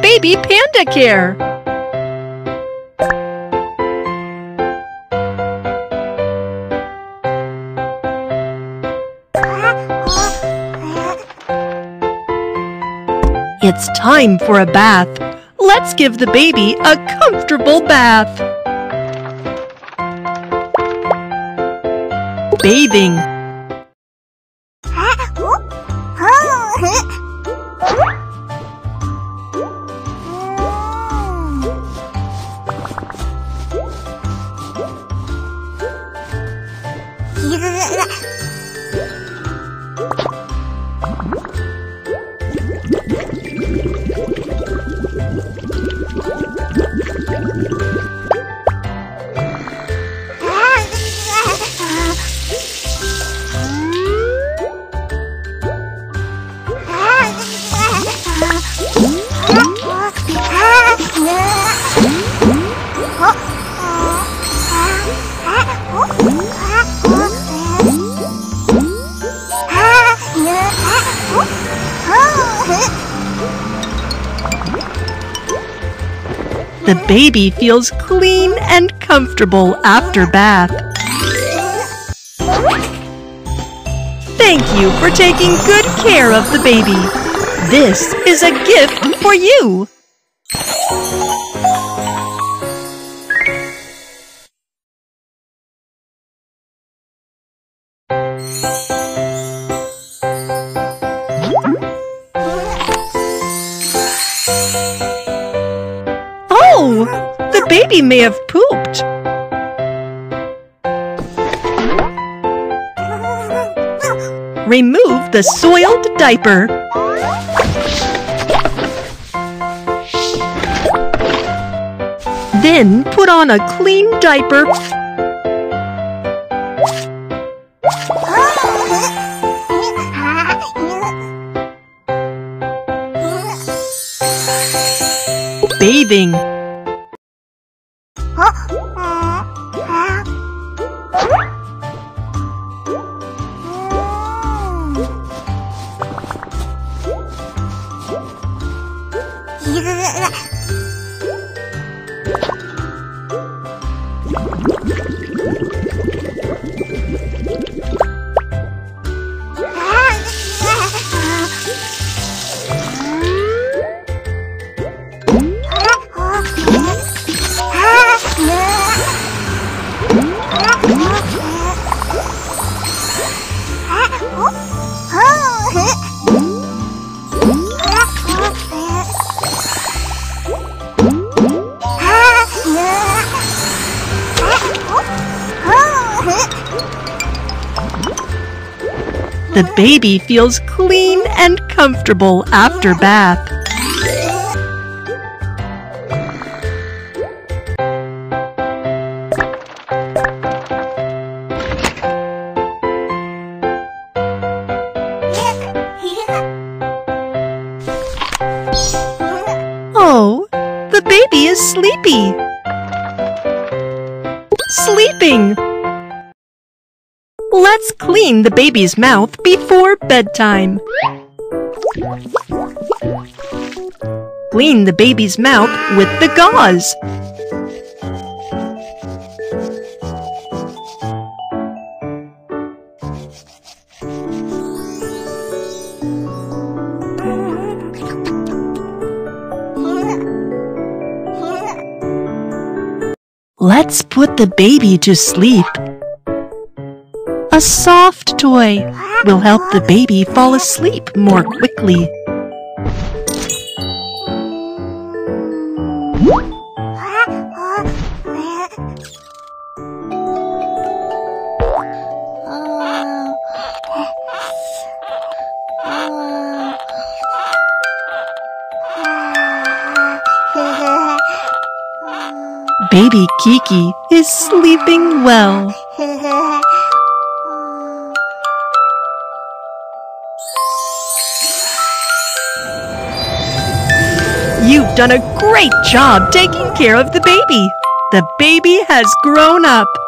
Baby Panda Care. It's time for a bath. Let's give the baby a comfortable bath. Bathing. The baby feels clean and comfortable after bath. Thank you for taking good care of the baby. This is a gift for you. Oh, the baby may have pooped. Remove the soiled diaper. Then put on a clean diaper. Bathing. The baby feels clean and comfortable after bath. Oh, the baby is sleepy. Sleeping. Let's clean the baby's mouth before bedtime. Clean the baby's mouth with the gauze. Let's put the baby to sleep. A soft toy will help the baby fall asleep more quickly. Baby Kiki is sleeping well. You've done a great job taking care of the baby. The baby has grown up.